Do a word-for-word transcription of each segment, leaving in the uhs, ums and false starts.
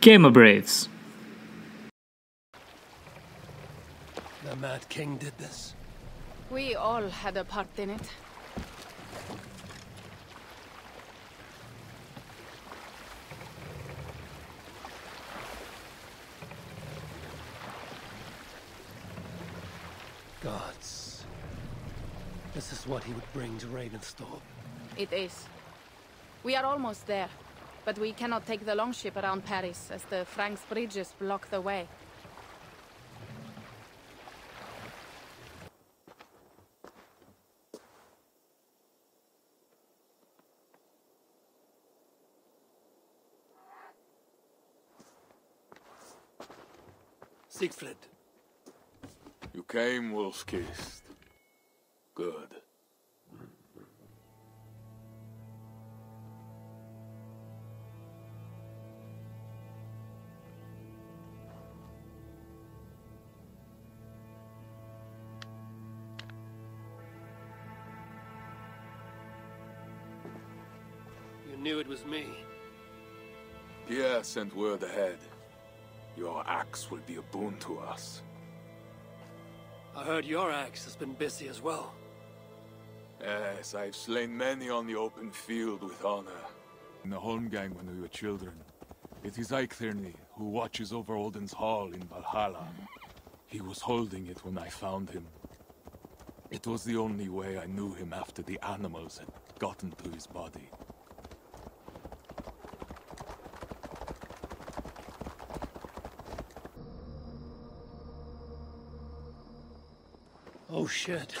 GamerBraves. The Mad King did this. We all had a part in it. Gods. This is what he would bring to Ravensthorpe. It is. We are almost there. But we cannot take the longship around Paris, as the Franks' bridges block the way. Siegfried. You came, Wolfskiss. Good. Knew it was me. Pierre sent word ahead. Your axe will be a boon to us. I heard your axe has been busy as well. Yes, I've slain many on the open field with honor. In the Holmgang when we were children, it is Eikthyrnir who watches over Odin's Hall in Valhalla. He was holding it when I found him. It was the only way I knew him after the animals had gotten to his body. Oh shit.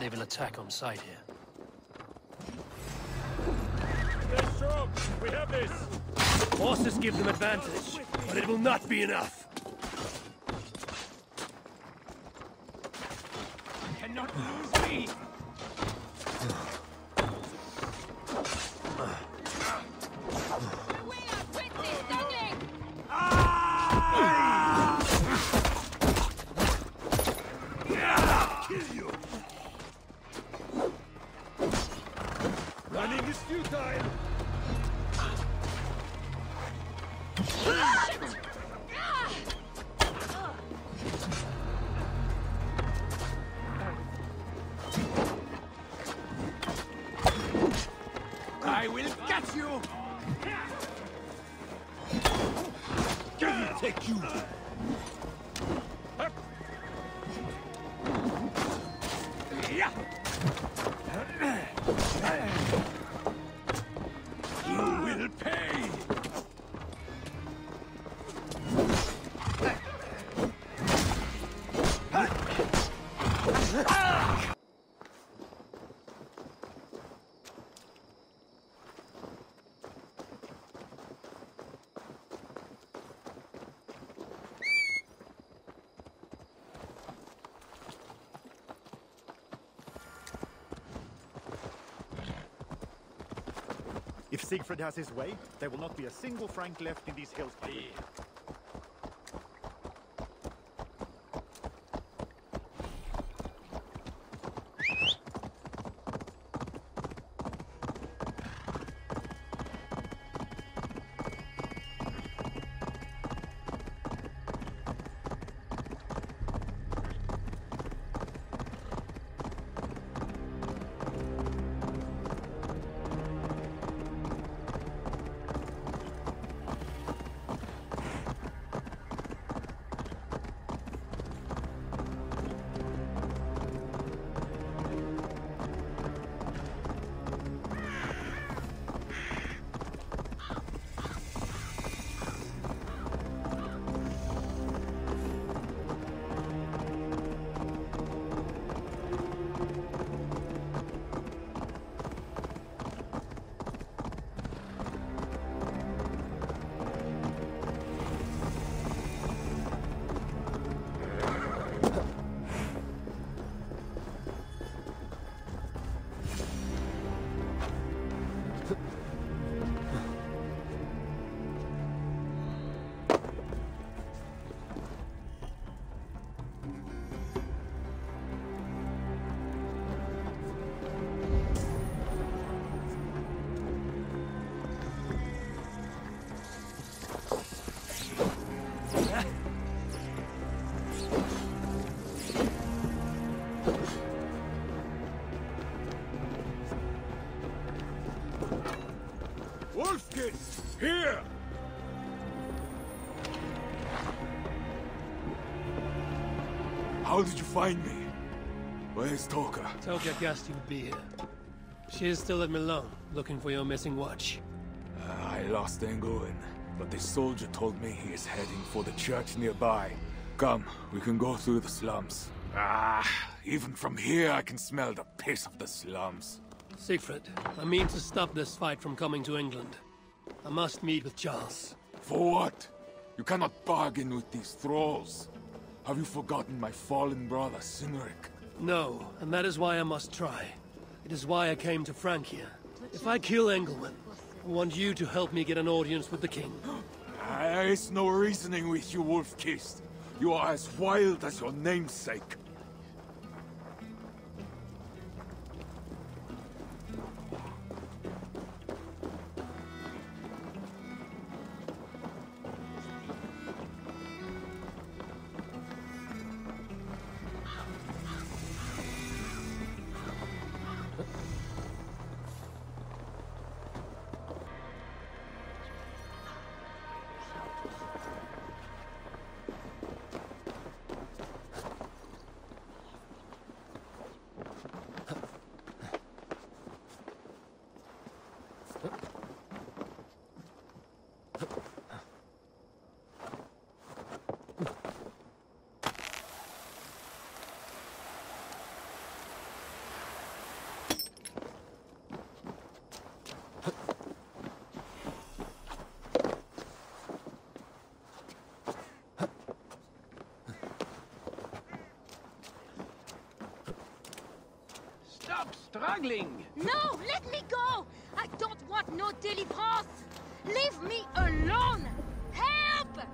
Naval attack on site here. They're strong! We have this! Horses give them advantage, but it will not be enough! You cannot lose me! If Siegfried has his way, there will not be a single Frank left in these hills. Wolfkin, here! How did you find me? Where's Toka? Toka guessed you'd be here. She is still at Malone, looking for your missing watch. Uh, I lost Anguin, but this soldier told me he is heading for the church nearby. Come, we can go through the slums. Ah, even from here I can smell the piss of the slums. Siegfried, I mean to stop this fight from coming to England. I must meet with Charles. For what? You cannot bargain with these thralls. Have you forgotten my fallen brother, Syngric? No, and that is why I must try. It is why I came to Frankia. If I kill Engelman, I want you to help me get an audience with the king. There is no reasoning with you, Wolfkiss. You are as wild as your namesake. Struggling. No, let me go! I don't want no deliverance! Leave me alone! Help!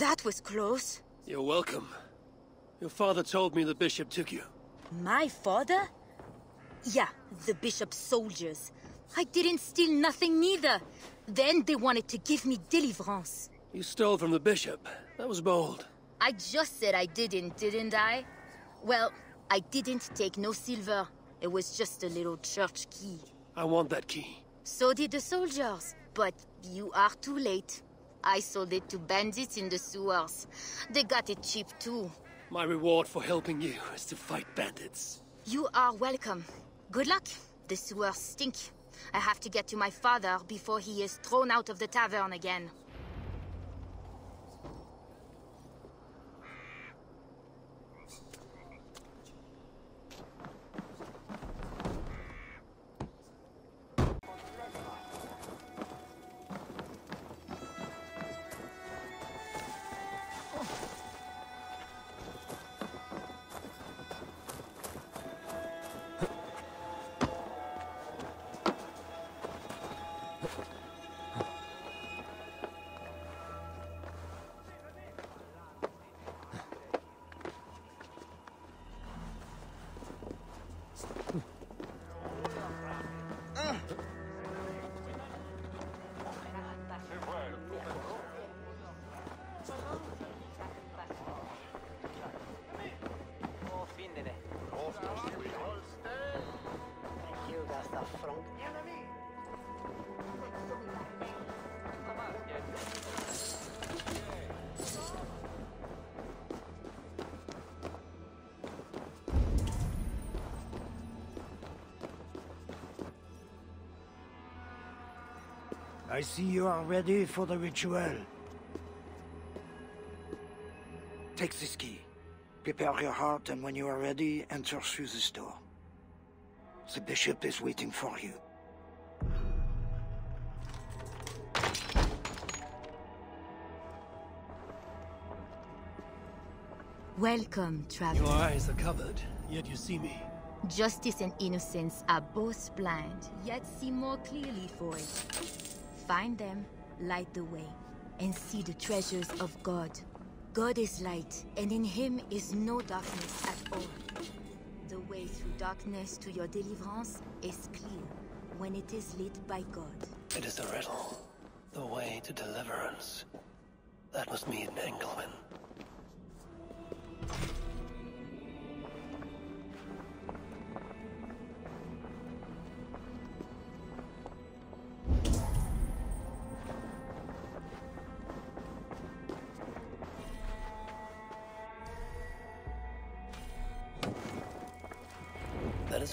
That was close. You're welcome. Your father told me the bishop took you. My father? Yeah, the bishop's soldiers. I didn't steal nothing neither. Then they wanted to give me deliverance. You stole from the bishop. That was bold. I just said I didn't, didn't I? Well, I didn't take no silver. It was just a little church key. I want that key. So did the soldiers, but you are too late. I sold it to bandits in the sewers. They got it cheap too. My reward for helping you is to fight bandits. You are welcome. Good luck. The sewers stink. I have to get to my father before he is thrown out of the tavern again. I see you are ready for the ritual. Take this key. Prepare your heart, and when you are ready, enter through this door. The bishop is waiting for you. Welcome, traveler. Your eyes are covered, yet you see me. Justice and innocence are both blind, yet see more clearly for it. Find them, light the way, and see the treasures of God. God is light, and in him is no darkness at all. The way through darkness to your deliverance is clear when it is lit by God. It is a riddle. The way to deliverance. That must mean Engelman.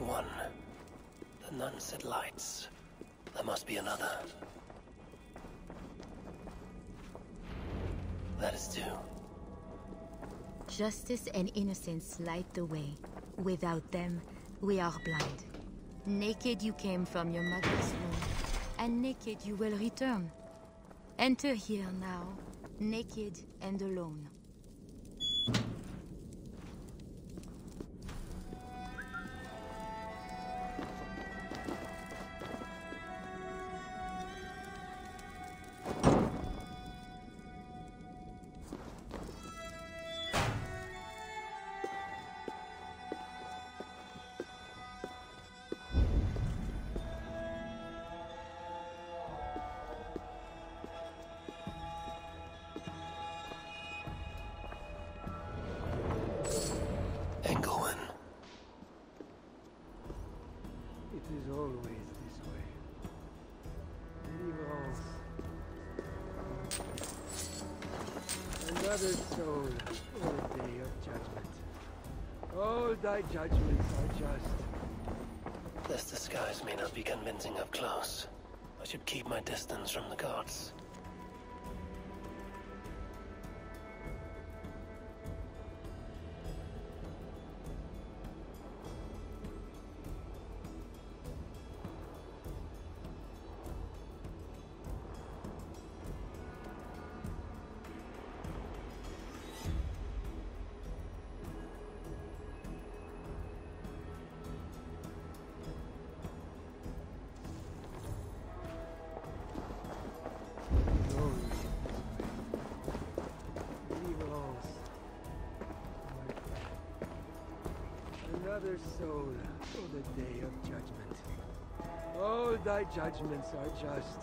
One. The nun said lights. There must be another. That is two. Justice and innocence light the way. Without them, we are blind. Naked you came from your mother's womb, and naked you will return. Enter here now, naked and alone. Soul, O day of judgment. All thy judgments are just. This disguise may not be convincing up close. I should keep my distance from the gods. Soul, O the day of judgment. All thy judgments are just.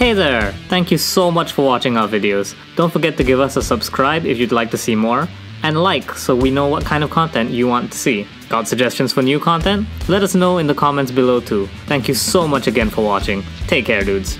Hey there! Thank you so much for watching our videos. Don't forget to give us a subscribe if you'd like to see more, and like so we know what kind of content you want to see. Got suggestions for new content? Let us know in the comments below too. Thank you so much again for watching. Take care, dudes.